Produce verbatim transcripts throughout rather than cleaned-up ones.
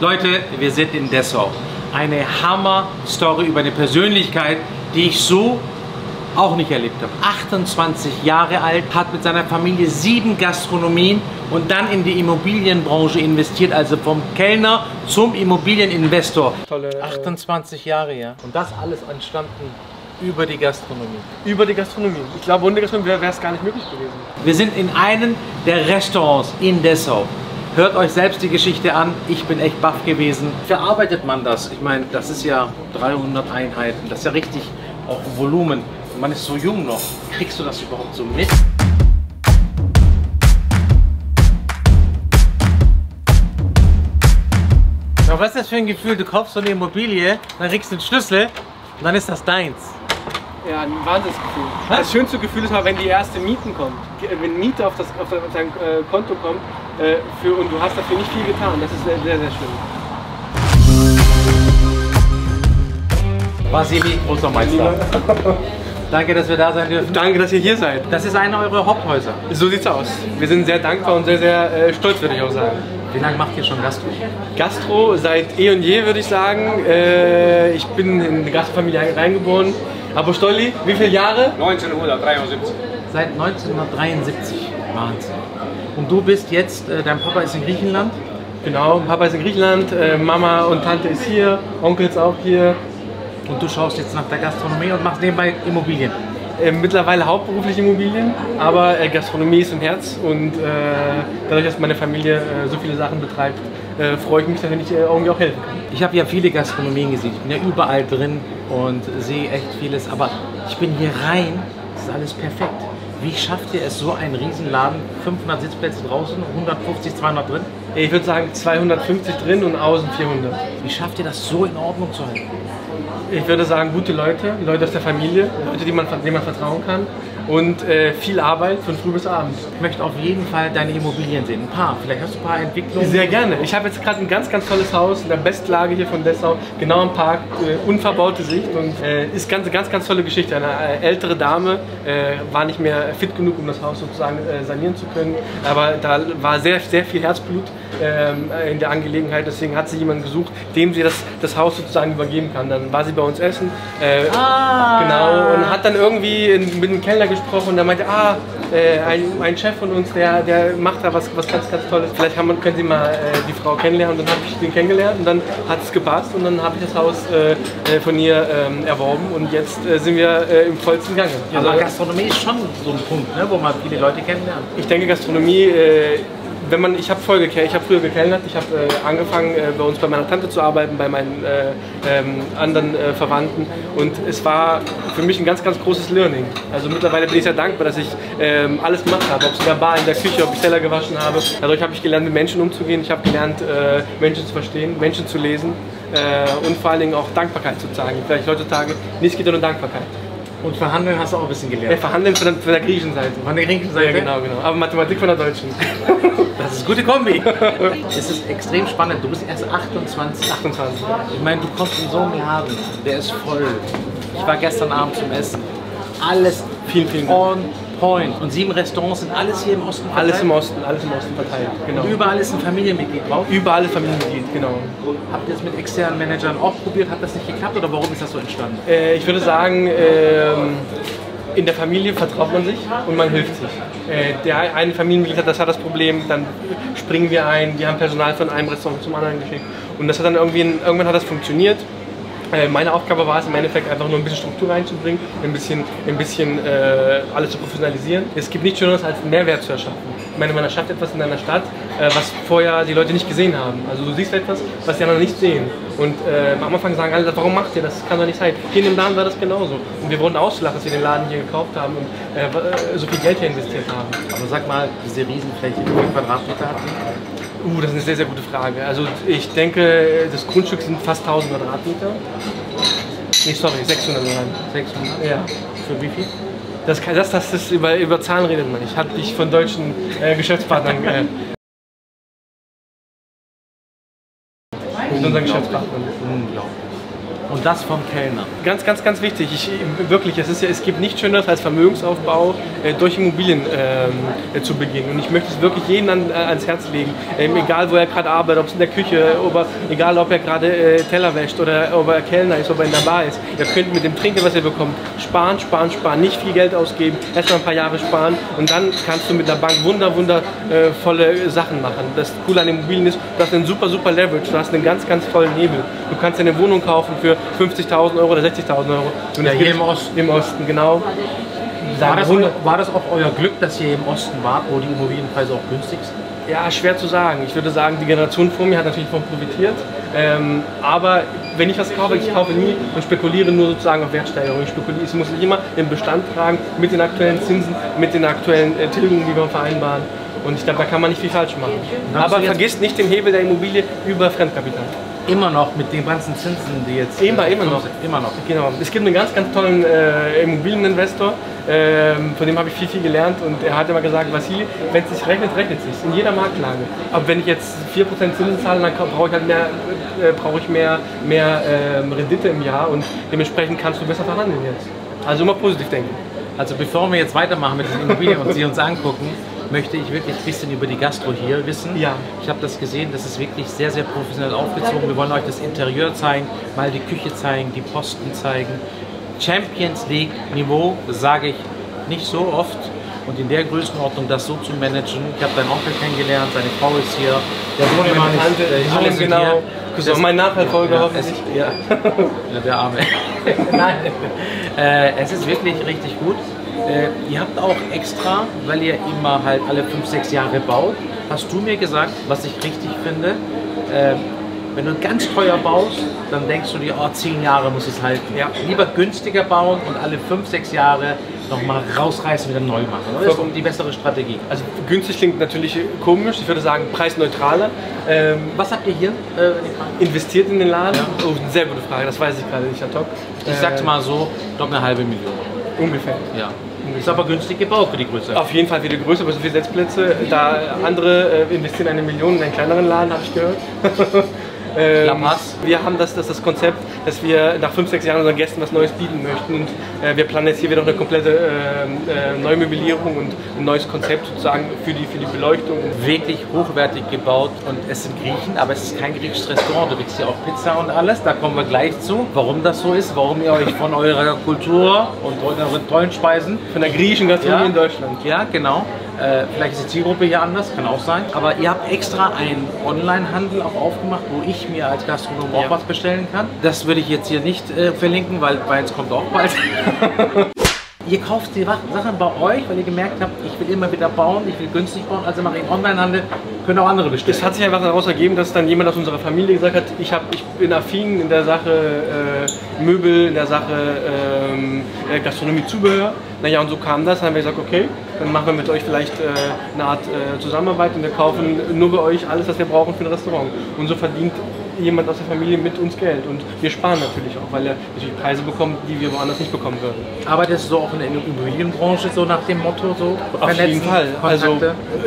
Leute, wir sind in Dessau. Eine Hammer-Story über eine Persönlichkeit, die ich so auch nicht erlebt habe. achtundzwanzig Jahre alt, hat mit seiner Familie sieben Gastronomien und dann in die Immobilienbranche investiert, also vom Kellner zum Immobilieninvestor. Tolle, äh achtundzwanzig Jahre, ja. Und das alles entstanden über die Gastronomie. Über die Gastronomie. Ich glaube, ohne Gastronomie wäre es gar nicht möglich gewesen. Wir sind in einem der Restaurants in Dessau. Hört euch selbst die Geschichte an. Ich bin echt baff gewesen. Verarbeitet man das? Ich meine, das ist ja dreihundert Einheiten. Das ist ja richtig auch Volumen. Man ist so jung noch. Kriegst du das überhaupt so mit? Ja, was ist das für ein Gefühl? Du kaufst so eine Immobilie, dann kriegst du einen Schlüssel und dann ist das deins. Ja, ein Wahnsinnsgefühl. Was? Das schönste Gefühl ist mal, wenn die erste Mieten kommt. Wenn Miete auf, das, auf dein Konto kommt äh, für, und du hast dafür nicht viel getan. Das ist sehr, sehr, sehr schön. Vasili, großer Meister. Danke, dass wir da sein dürfen. Danke, dass ihr hier seid. Das ist einer eurer Haupthäuser. So sieht's aus. Wir sind sehr dankbar und sehr, sehr äh, stolz, würde ich auch sagen. Wie lange macht ihr schon Gastro? Gastro seit eh und je, würde ich sagen. Äh, ich bin in eine Gastrofamilie reingeboren. Apostoli, wie viele Jahre? neunzehnhundertdreiundsiebzig. Seit neunzehnhundertdreiundsiebzig. Wahnsinn. Und du bist jetzt, äh, dein Papa ist in Griechenland? Genau, Papa ist in Griechenland, äh, Mama und Tante ist hier, Onkel ist auch hier. Und du schaust jetzt nach der Gastronomie und machst nebenbei Immobilien? Äh, mittlerweile hauptberuflich Immobilien, aber äh, Gastronomie ist im Herz. Und äh, dadurch, dass meine Familie äh, so viele Sachen betreibt, äh, freue ich mich, dass ich äh, irgendwie auch helfen kann. Ich habe ja viele Gastronomien gesehen, ich bin ja überall drin und sehe echt vieles. Aber ich bin hier rein, das ist alles perfekt. Wie schafft ihr es, so einen Riesenladen, fünfhundert Sitzplätze draußen, hundertfünfzig, zweihundert drin? Ich würde sagen zweihundertfünfzig drin und außen vierhundert. Wie schafft ihr das, so in Ordnung zu halten? Ich würde sagen, gute Leute, Leute aus der Familie, Leute, denen man, denen man vertrauen kann und äh, viel Arbeit von früh bis abend. Ich möchte auf jeden Fall deine Immobilien sehen, ein paar, vielleicht hast du ein paar Entwicklungen. Sehr gerne, ich habe jetzt gerade ein ganz, ganz tolles Haus in der Bestlage hier von Dessau, genau im Park, äh, unverbaute Sicht und äh, ist ganz, ganz, ganz tolle Geschichte. Eine ältere Dame äh, war nicht mehr fit genug, um das Haus sozusagen äh, sanieren zu können, aber da war sehr, sehr viel Herzblut äh, in der Angelegenheit, deswegen hat sie jemanden gesucht, dem sie das, das Haus sozusagen übergeben kann. Dann war sie bei uns essen, äh, ah. genau, und hat dann irgendwie in, mit dem Kellner gesprochen und dann meinte, ah, äh, ein, ein Chef von uns, der, der macht da was, was ganz, ganz Tolles. Vielleicht haben, können Sie mal äh, die Frau kennenlernen und dann habe ich den kennengelernt und dann hat es gepasst und dann habe ich das Haus äh, von ihr ähm, erworben und jetzt äh, sind wir äh, im vollsten Gange. Ja, also, aber Gastronomie ist schon so ein Punkt, ne, wo man viele Leute kennenlernt. Ich denke, Gastronomie äh, Wenn man, ich habe voll gekellnert, ich habe früher gekellnert, ich habe äh, angefangen äh, bei uns bei meiner Tante zu arbeiten, bei meinen äh, ähm, anderen äh, Verwandten und es war für mich ein ganz, ganz großes Learning. Also mittlerweile bin ich sehr dankbar, dass ich äh, alles gemacht habe, ob es in der Bar, in der Küche, ob ich Teller gewaschen habe. Dadurch habe ich gelernt, mit Menschen umzugehen, ich habe gelernt, äh, Menschen zu verstehen, Menschen zu lesen äh, und vor allen Dingen auch Dankbarkeit zu zeigen. Vielleicht heutzutage, nichts geht ohne Dankbarkeit. Und Verhandeln hast du auch ein bisschen gelernt. Ja, Verhandeln von der, von der griechischen Seite. Von der griechischen Seite? Ja, genau, genau. Aber Mathematik von der deutschen. Das ist eine gute Kombi. Es ist extrem spannend. Du bist erst achtundzwanzig. achtundzwanzig. Ich meine, du kommst in so einen Laden, der ist voll. Ich war gestern Abend zum Essen. Alles vielen, vielen on point. Und sieben Restaurants sind alles hier im Osten verteilt. Alles im Osten, alles im Osten verteilt. Genau. Und überall ist ein Familienmitglied drauf. Überall ist Familienmitglied, genau. Habt ihr das mit externen Managern auch probiert? Hat das nicht geklappt oder warum ist das so entstanden? Äh, ich würde sagen, äh, in der Familie vertraut man sich und man hilft sich. Äh, der eine Familienmitglied hat das, hat das Problem, dann springen wir ein, wir haben Personal von einem Restaurant zum anderen geschickt. Und das hat dann irgendwie, irgendwann hat das funktioniert. Meine Aufgabe war es im Endeffekt einfach nur ein bisschen Struktur reinzubringen, ein bisschen, ein bisschen äh, alles zu professionalisieren. Es gibt nichts Schöneres, als einen Mehrwert zu erschaffen. Ich meine, man erschafft etwas in einer Stadt, äh, was vorher die Leute nicht gesehen haben. Also du siehst etwas, was die anderen nicht sehen. Und äh, am Anfang sagen alle, warum macht ihr das? Das kann doch nicht sein. Hier in dem Laden war das genauso. Und wir wurden ausgelacht, dass wir den Laden hier gekauft haben und äh, so viel Geld hier investiert haben. Aber sag mal, diese Riesenfläche, wie viel Quadratmeter hat die? Uh, das ist eine sehr, sehr gute Frage. Also ich denke, das Grundstück sind fast tausend Quadratmeter. Nee, sorry, sechshundert Quadratmeter. sechshundert? Ja. Für wie viel? Das, das, das ist über, über Zahlen redet man. Ich habe dich von deutschen äh, Geschäftspartnern... Äh, mit unseren Geschäftspartnern. Unglaublich. Und das vom Kellner. Ganz, ganz, ganz wichtig. Ich, wirklich, es, ist ja, es gibt nichts Schöneres als Vermögensaufbau äh, durch Immobilien äh, zu beginnen. Und ich möchte es wirklich jedem an, äh, ans Herz legen. Ähm, egal, wo er gerade arbeitet, ob es in der Küche, ob er, egal, ob er gerade äh, Teller wäscht oder ob er Kellner ist, ob er in der Bar ist. Ihr könnt mit dem Trinkgeld, was ihr bekommt, sparen, sparen, sparen. Nicht viel Geld ausgeben, erstmal ein paar Jahre sparen. Und dann kannst du mit der Bank wunder, wundervolle Sachen machen. Das Coole an Immobilien ist, du hast einen super, super Leverage. Du hast einen ganz, ganz tollen Hebel. Du kannst eine Wohnung kaufen für fünfzigtausend Euro oder sechzigtausend Euro. Und ja, hier im Osten. Im Osten, genau. War das, war das auch euer Glück, dass ihr im Osten wart, wo die Immobilienpreise auch günstig sind? Ja, schwer zu sagen. Ich würde sagen, die Generation vor mir hat natürlich davon profitiert. Ähm, aber wenn ich was kaufe, ich kaufe nie und spekuliere nur sozusagen auf Wertsteigerung. Ich spekuliere, ich muss mich immer im Bestand tragen, mit den aktuellen Zinsen, mit den aktuellen äh, Tilgungen, die wir vereinbaren. Und ich glaube, da kann man nicht viel falsch machen. Aber vergiss nicht den Hebel der Immobilie über Fremdkapital. Immer noch mit den ganzen Zinsen, die jetzt... Immer, äh, immer noch. Immer noch. Genau. Es gibt einen ganz, ganz tollen äh, Immobilieninvestor, ähm, von dem habe ich viel, viel gelernt, und er hat immer gesagt, Vasili, wenn es sich rechnet, rechnet es sich, in jeder Marktlage. Aber wenn ich jetzt vier Prozent Zinsen zahle, dann brauche ich halt mehr, äh, brauche ich mehr, mehr äh, Rendite im Jahr, und dementsprechend kannst du besser verhandeln jetzt. Also immer positiv denken. Also bevor wir jetzt weitermachen mit den Immobilien und sie uns angucken, möchte ich wirklich ein bisschen über die Gastro hier wissen. Ja. Ich habe das gesehen, das ist wirklich sehr, sehr professionell aufgezogen. Wir wollen euch das Interieur zeigen, mal die Küche zeigen, die Posten zeigen. Champions League Niveau sage ich nicht so oft, und in der Größenordnung das so zu managen. Ich habe deinen Onkel kennengelernt, seine Frau ist hier, der Sohnemann ist äh, alles genau. Hier. Das ist mein Nachfolger, ja, hoffentlich. Es, ja. Ja, der Arme. Nein. Äh, es ist wirklich richtig gut. Äh, ihr habt auch extra, weil ihr immer halt alle fünf, sechs Jahre baut, hast du mir gesagt, was ich richtig finde, äh, wenn du ganz teuer baust, dann denkst du dir, oh, zehn Jahre muss es halten. Ja. Lieber günstiger bauen und alle fünf, sechs Jahre nochmal rausreißen, wieder neu machen. Das ist die bessere Strategie. Also günstig klingt natürlich komisch, ich würde sagen preisneutraler. Ähm, Was habt ihr hier äh, investiert in den Laden? Ja. Oh, sehr gute Frage, das weiß ich gerade nicht ad hoc. Ich äh, sag's mal so, doch eine halbe Million. Ungefähr. Ja. Ist aber günstig gebaut für die Größe. Auf jeden Fall für die Größe, aber so viele Sitzplätze. Da andere äh, investieren eine Million in einen kleineren Laden, habe ich gehört. Ähm, wir haben das, das, das Konzept, dass wir nach fünf, sechs Jahren unseren Gästen was Neues bieten möchten, und äh, wir planen jetzt hier wieder noch eine komplette äh, äh, Neumöblierung und ein neues Konzept sozusagen für die, für die Beleuchtung. Wirklich hochwertig gebaut, und es sind Griechen, aber es ist kein griechisches Restaurant, du kriegst hier auch Pizza und alles, da kommen wir gleich zu, warum das so ist, warum ihr euch von eurer Kultur und euren tollen Speisen, von der griechischen Gastronomie, ja, in Deutschland. Ja, genau. Äh, vielleicht ist die Zielgruppe hier anders, kann auch sein. Aber ihr habt extra einen Online-Handel auch aufgemacht, wo ich mir als Gastronom auch, ja, was bestellen kann. Das würde ich jetzt hier nicht äh, verlinken, weil meins kommt auch bald. Ihr kauft die Sachen bei euch, weil ihr gemerkt habt, ich will immer wieder bauen, ich will günstig bauen, also mache ich einen Onlinehandel, können auch andere bestellen. Es hat sich einfach daraus ergeben, dass dann jemand aus unserer Familie gesagt hat, ich, hab, ich bin affin in der Sache äh, Möbel, in der Sache äh, Gastronomie, Zubehör. Naja, und so kam das, dann haben wir gesagt, okay, dann machen wir mit euch vielleicht äh, eine Art äh, Zusammenarbeit, und wir kaufen nur bei euch alles, was wir brauchen für ein Restaurant. Und so verdient jemand aus der Familie mit uns Geld, und wir sparen natürlich auch, weil er natürlich Preise bekommt, die wir woanders nicht bekommen würden. Arbeitest du so auch in der Immobilienbranche so nach dem Motto, so vernetzen? Auf jeden Fall. Also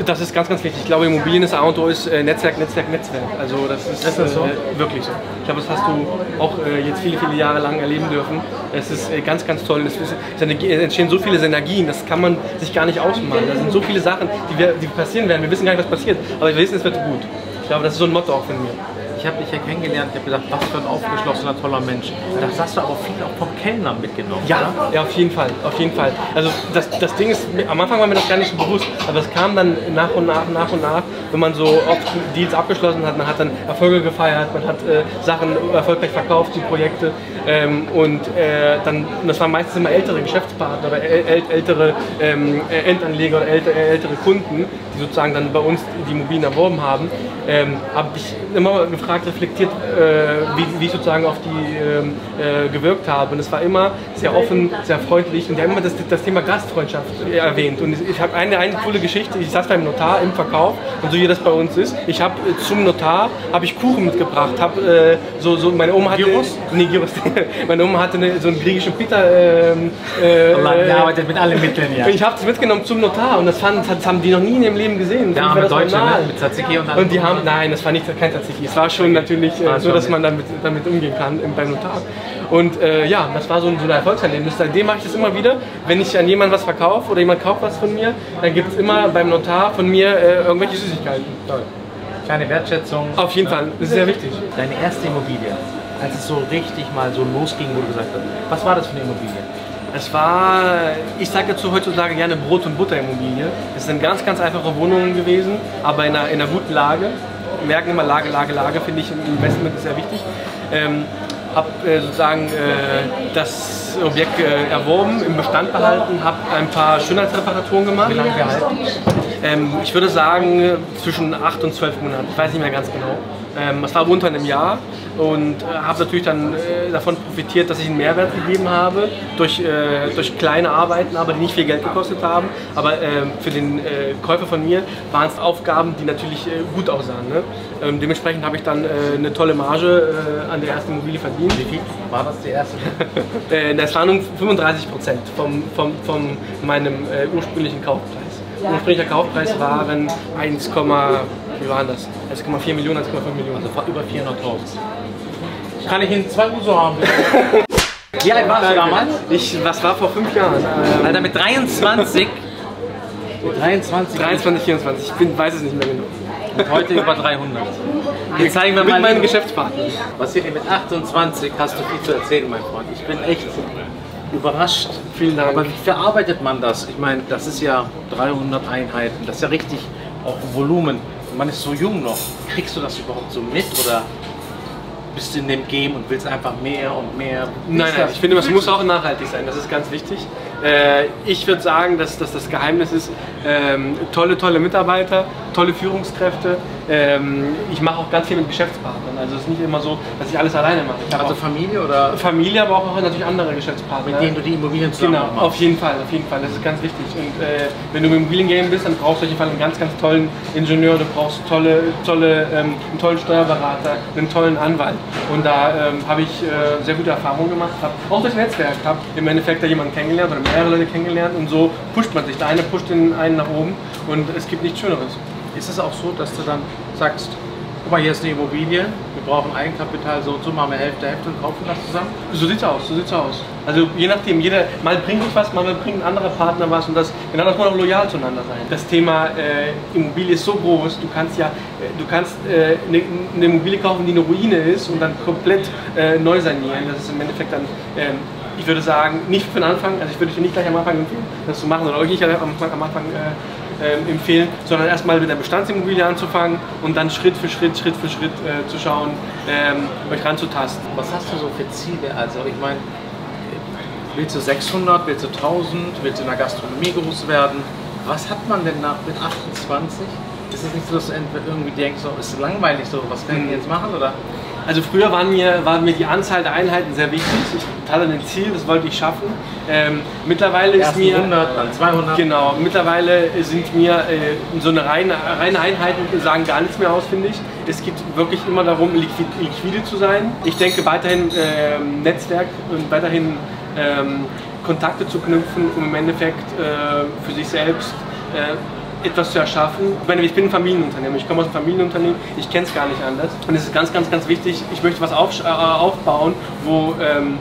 das ist ganz, ganz wichtig. Ich glaube, Immobilien ist A und O, ist Netzwerk, Netzwerk, Netzwerk. Also das ist, ist das so? äh, wirklich so. Ich glaube, das hast du auch äh, jetzt viele, viele Jahre lang erleben dürfen. Es ist äh, ganz, ganz toll. Es, ist, es entstehen so viele Synergien, das kann man sich gar nicht ausmalen. Da sind so viele Sachen, die, wir, die passieren werden. Wir wissen gar nicht, was passiert, aber wir wissen, es wird gut. Ich glaube, das ist so ein Motto auch von mir. Ich habe dich ja kennengelernt, ich habe gesagt, was für ein aufgeschlossener, toller Mensch. Das hast du aber viel auch vom Kellner mitgenommen, ja, oder? Ja, auf jeden Fall, auf jeden Fall. Also das, das Ding ist, am Anfang war mir das gar nicht so bewusst, aber es kam dann nach und nach, nach und nach, wenn man so oft Deals abgeschlossen hat, man hat dann Erfolge gefeiert, man hat äh, Sachen erfolgreich verkauft, die Projekte. Ähm, und äh, dann, das waren meistens immer ältere Geschäftspartner oder äl ältere ähm, Endanleger oder äl ältere Kunden, die sozusagen dann bei uns die Immobilien erworben haben. Ähm, habe ich immer gefragt, reflektiert, äh, wie, wie ich sozusagen auf die äh, äh, gewirkt habe. Und es war immer sehr offen, sehr freundlich, und die haben immer das, das Thema Gastfreundschaft erwähnt. Und ich, ich habe eine, eine coole Geschichte, ich saß beim Notar im Verkauf, und so wie das bei uns ist, ich habe zum Notar habe ich Kuchen mitgebracht, habe äh, so, so, meine Oma hatte... Gyros? Nee, Gyros. Meine Oma hatte eine, so einen griechischen Pita... Äh, äh, oh Mann, der arbeitet mit allen Mitteln, ja. Ich habe es mitgenommen zum Notar, und das, fand, das haben die noch nie in ihrem Leben gesehen. Ja, mit Deutschen, ne? Mit Tzatziki und allem. Und die haben Nein, das war nicht kein tatsächlich. Es war schon natürlich äh, so, dass man damit, damit umgehen kann im, beim Notar. Und äh, ja, das war so ein, so ein Erfolgserlebnis. Seitdem mache ich das immer wieder. Wenn ich an jemanden was verkaufe oder jemand kauft was von mir, dann gibt es immer beim Notar von mir äh, irgendwelche Süßigkeiten. Toll. Kleine Wertschätzung. Auf jeden Fall, das ist sehr wichtig. Deine erste Immobilie, als es so richtig mal so losging, wo du gesagt hast, was war das für eine Immobilie? Es war, ich sage dazu heutzutage gerne Brot- und Butter-Immobilie. Es sind ganz, ganz einfache Wohnungen gewesen, aber in einer, in einer guten Lage. Wir merken immer Lage, Lage, Lage, finde ich im Investment sehr wichtig. Ähm, habe äh, sozusagen äh, das Objekt äh, erworben, im Bestand behalten, habe ein paar Schönheitsreparaturen gemacht. Wie lange gehalten? Ähm, ich würde sagen zwischen acht und zwölf Monaten, ich weiß nicht mehr ganz genau. Ähm, es war unter einem Jahr und äh, habe natürlich dann äh, davon profitiert, dass ich einen Mehrwert gegeben habe durch, äh, durch kleine Arbeiten, aber die nicht viel Geld gekostet haben. Aber äh, für den äh, Käufer von mir waren es Aufgaben, die natürlich äh, gut aussahen. Ne? Ähm, dementsprechend habe ich dann äh, eine tolle Marge äh, an der ersten Immobilie verdient. Wie viel war das die erste? äh, das waren um fünfunddreißig Prozent von vom, vom meinem äh, ursprünglichen Kaufpreis. Ursprünglicher Kaufpreis waren eins Komma vier Millionen, eins Komma fünf Millionen, also über vierhunderttausend. Kann ich Ihnen zwei Uso haben? Wie alt warst du damals? Ich, was war vor fünf Jahren? Ähm, Alter, mit dreiundzwanzig? Mit dreiundzwanzig, vierundzwanzig, ich bin, weiß es nicht mehr genau. Und heute über dreihundert. Jetzt zeigen wir mal mit meinen Geschäftspartnern. Vasili, mit achtundzwanzig hast du viel zu erzählen, mein Freund. Ich bin echt überrascht. Vielen Dank. Aber wie verarbeitet man das? Ich meine, das ist ja dreihundert Einheiten, das ist ja richtig auch Volumen. Man ist so jung noch. Kriegst du das überhaupt so mit oder bist du in dem Game und willst einfach mehr und mehr? Nein, nein, ich finde, das muss auch nachhaltig sein, das ist ganz wichtig. Äh, ich würde sagen, dass, dass das Geheimnis ist, ähm, tolle, tolle Mitarbeiter, tolle Führungskräfte. Ähm, ich mache auch ganz viel mit Geschäftspartnern, also es ist nicht immer so, dass ich alles alleine mache. Also Familie oder? Familie, aber auch natürlich andere Geschäftspartner. Mit denen du die Immobilien zusammen machst. Genau, auf jeden Fall, auf jeden Fall, das ist ganz wichtig. Und äh, wenn du im Immobilien-Game bist, dann brauchst du auf jeden Fall einen ganz, ganz tollen Ingenieur, du brauchst tolle, tolle, ähm, einen tollen Steuerberater, einen tollen Anwalt. Und da ähm, habe ich äh, sehr gute Erfahrungen gemacht, habe auch durch Netzwerk, habe im Endeffekt da jemanden kennengelernt oder mehrere Leute kennengelernt und so pusht man sich. Der eine pusht den einen nach oben und es gibt nichts Schöneres. Ist es auch so, dass du dann sagst, guck mal, hier ist eine Immobilie, wir brauchen Eigenkapital, so und so, machen wir Hälfte, Hälfte und kaufen das zusammen? So sieht's aus, so sieht's aus. Also je nachdem, jeder, mal bringt ich was, mal bringt ein anderer Partner was und das, genau, das muss auch loyal zueinander sein. Das Thema äh, Immobilie ist so groß, du kannst ja, du kannst äh, eine, eine Immobilie kaufen, die eine Ruine ist und dann komplett äh, neu sanieren. Das ist im Endeffekt dann, äh, ich würde sagen, nicht für den Anfang, also ich würde dir nicht gleich am Anfang empfehlen, das zu machen oder euch nicht am Anfang, am Anfang äh, Ähm, empfehlen, sondern erstmal mit der Bestandsimmobilie anzufangen und dann Schritt für Schritt, Schritt für Schritt äh, zu schauen, ähm, euch ranzutasten. Was hast du so für Ziele? Also ich meine, willst du sechshundert, willst du tausend, willst du in der Gastronomie groß werden? Was hat man denn nach mit achtundzwanzig? Ist es nicht so, dass du irgendwie denkst, oh, ist langweilig so, was kann ich jetzt machen? Oder? Also früher waren mir, war mir die Anzahl der Einheiten sehr wichtig. Ich hatte ein Ziel, das wollte ich schaffen. Ähm, mittlerweile ist mir hundert, dann zweihundert. Genau. Mittlerweile sind mir äh, so eine reine, reine Einheiten sagen gar nichts mehr aus, finde ich. Es geht wirklich immer darum, liquid, liquide zu sein. Ich denke weiterhin äh, Netzwerk und weiterhin äh, Kontakte zu knüpfen, um im Endeffekt äh, für sich selbst äh, etwas zu erschaffen. Ich meine, ich bin ein Familienunternehmen, ich komme aus einem Familienunternehmen, ich kenne es gar nicht anders. Und es ist ganz, ganz, ganz wichtig, ich möchte was auf, äh, aufbauen, wo ähm,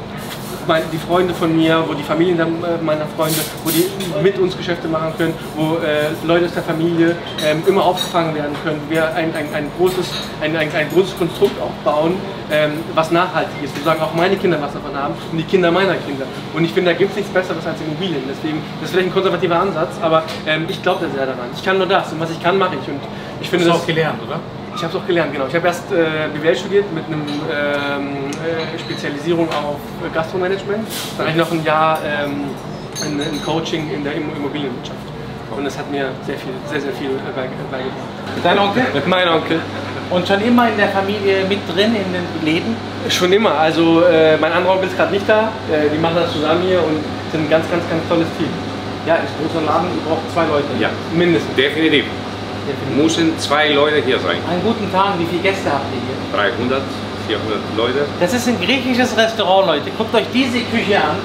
meine, die Freunde von mir, wo die Familien meiner Freunde, wo die mit uns Geschäfte machen können, wo äh, Leute aus der Familie ähm, immer aufgefangen werden können. Wir ein, ein, ein, großes, ein, ein, ein großes Konstrukt aufbauen, ähm, was nachhaltig ist. Wir sagen auch meine Kinder was davon haben und die Kinder meiner Kinder. Und ich finde, da gibt es nichts Besseres als Immobilien. Deswegen, das ist vielleicht ein konservativer Ansatz, aber ähm, ich glaube da sehr daran. Ich kann nur das und was ich kann, mache ich. Und ich finde, das hast du auch gelernt, oder? Ich habe es auch gelernt, genau. Ich habe erst äh, B W L studiert mit einer ähm, äh, Spezialisierung auf Gastromanagement. Dann habe ich noch ein Jahr ähm, in, in Coaching in der Immobilienwirtschaft. Und das hat mir sehr, viel, sehr, sehr viel beigebracht. Dein Onkel? Mein Onkel. Und schon immer in der Familie mit drin, in den Läden? Schon immer. Also äh, mein anderer Onkel ist gerade nicht da. Äh, die machen das zusammen hier und sind ein ganz, ganz, ganz tolles Team. Ja, ist ein großer Laden, ihr braucht zwei Leute. Ja, mindestens. Definitiv. Müssen zwei Leute hier sein. An guten Tagen, wie viele Gäste habt ihr hier? dreihundert, vierhundert Leute. Das ist ein griechisches Restaurant, Leute. Guckt euch diese Küche an.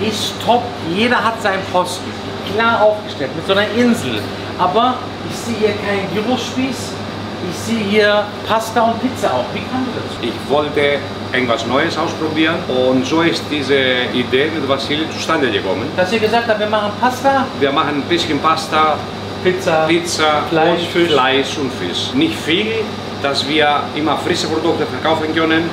Die ist top. Jeder hat seinen Posten. Klar aufgestellt, mit so einer Insel. Aber ich sehe hier keinen Gyrospieß. Ich sehe hier Pasta und Pizza auch. Wie kam das? Ich wollte irgendwas Neues ausprobieren und so ist diese Idee mit Vasili zustande gekommen. Dass ihr gesagt habt, wir machen Pasta? Wir machen ein bisschen Pasta, Pizza, Pizza Fleisch, und Fisch. Fleisch und Fisch. Nicht viel, dass wir immer frische Produkte verkaufen können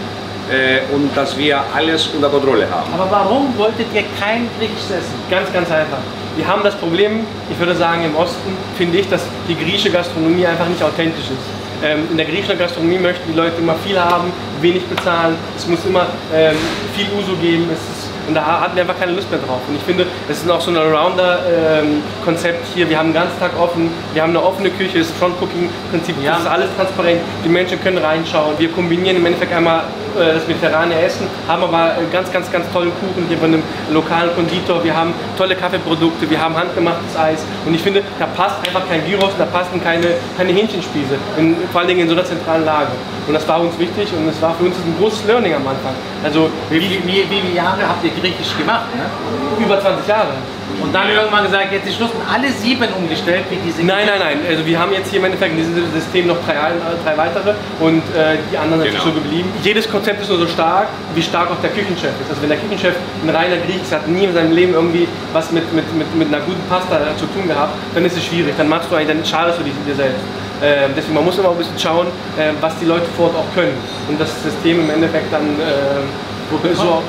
äh, und dass wir alles unter Kontrolle haben. Aber warum wolltet ihr kein griechisches Essen? Ganz, ganz einfach. Wir haben das Problem, ich würde sagen im Osten, finde ich, dass die griechische Gastronomie einfach nicht authentisch ist. Ähm, in der griechischen Gastronomie möchten die Leute immer viel haben, wenig bezahlen, es muss immer ähm, viel Uso geben, es ist, und da hatten wir einfach keine Lust mehr drauf. Und ich finde, es ist auch so ein Allrounder-Konzept ähm, hier, wir haben den ganzen Tag offen, wir haben eine offene Küche, es ist Front-Cooking-Prinzip, ja. Das ist alles transparent, die Menschen können reinschauen, wir kombinieren im Endeffekt einmal das mediterrane Essen, haben aber ganz, ganz, ganz tollen Kuchen hier von einem lokalen Konditor, wir haben tolle Kaffeeprodukte, wir haben handgemachtes Eis und ich finde, da passt einfach kein Gyros, da passen keine, keine Hähnchenspieße, in, vor allen Dingen in so einer zentralen Lage. Und das war uns wichtig und es war für uns ein großes Learning am Anfang. Also wie, wie, wie, wie viele Jahre habt ihr Griechisch gemacht? Ne? Über zwanzig Jahre. Und dann irgendwann gesagt, jetzt ist Schluss und alle sieben umgestellt wie diese. Nein, nein, nein. Also wir haben jetzt hier im Endeffekt in diesem System noch drei, drei weitere und äh, die anderen sind so geblieben. Jedes Konzept ist nur so stark, wie stark auch der Küchenchef ist. Also wenn der Küchenchef ein reiner Griech ist, hat nie in seinem Leben irgendwie was mit, mit, mit, mit einer guten Pasta zu tun gehabt, dann ist es schwierig. Dann machst du eigentlich, dann schadest du dich dir selbst. Äh, deswegen man muss immer ein bisschen schauen, äh, was die Leute vor Ort auch können. Und das System im Endeffekt dann äh, so auch.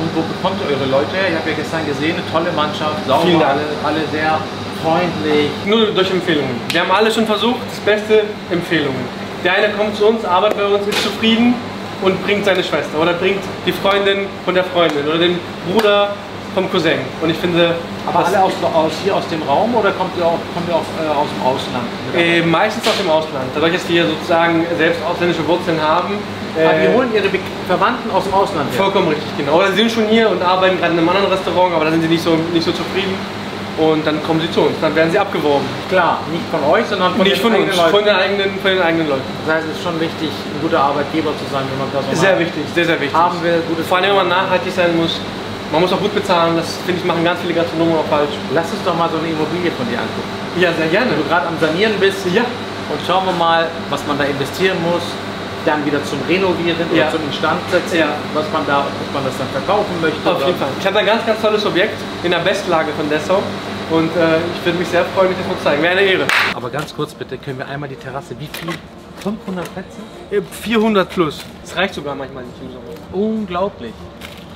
Und wo bekommt ihr eure Leute her? Ich habe ja gestern gesehen, eine tolle Mannschaft, sauber, alle, alle sehr freundlich. Nur durch Empfehlungen. Wir haben alle schon versucht, das Beste, Empfehlungen. Der eine kommt zu uns, arbeitet bei uns, ist zufrieden und bringt seine Schwester oder bringt die Freundin von der Freundin oder den Bruder vom Cousin. Und ich finde... Aber alle aus, aus, hier aus dem Raum oder kommt ihr auch, kommt ihr auch äh, aus dem Ausland? Äh, meistens aus dem Ausland. Dadurch, dass wir sozusagen selbst ausländische Wurzeln haben. Äh, aber die holen ihre Be Verwandten aus dem Ausland her. Vollkommen richtig, genau. Oder sie sind schon hier und arbeiten gerade in einem anderen Restaurant, aber da sind sie nicht so, nicht so zufrieden. Und dann kommen sie zu uns, dann werden sie abgeworben. Klar, nicht von euch, sondern von nicht den von eigenen uns, Leuten. Von den eigenen, von den eigenen Leuten. Das heißt, es ist schon wichtig, ein guter Arbeitgeber zu sein, wenn man Personal sehr wichtig, sehr, sehr wichtig. Haben wir gutes Vor allem, wenn man nachhaltig sein muss. Man muss auch gut bezahlen, das finde ich, machen ganz viele Gastronomen auch falsch. Lass uns doch mal so eine Immobilie von dir angucken. Ja, sehr gerne. Wenn du gerade am Sanieren bist, ja. Und schauen wir mal, was man da investieren muss, dann wieder zum Renovieren ja. Oder zum Instandsetzen, ja. Was man da, ob man das dann verkaufen möchte. Auf jeden Fall. Ich habe ein ganz, ganz tolles Objekt in der Westlage von Dessau. Und äh, ich würde mich sehr freuen, mich das mal zeigen. Wäre eine Ehre. Aber ganz kurz bitte, können wir einmal die Terrasse, wie viel? fünfhundert Plätze? vierhundert plus. Das reicht sogar manchmal nicht im Sommer. Unglaublich.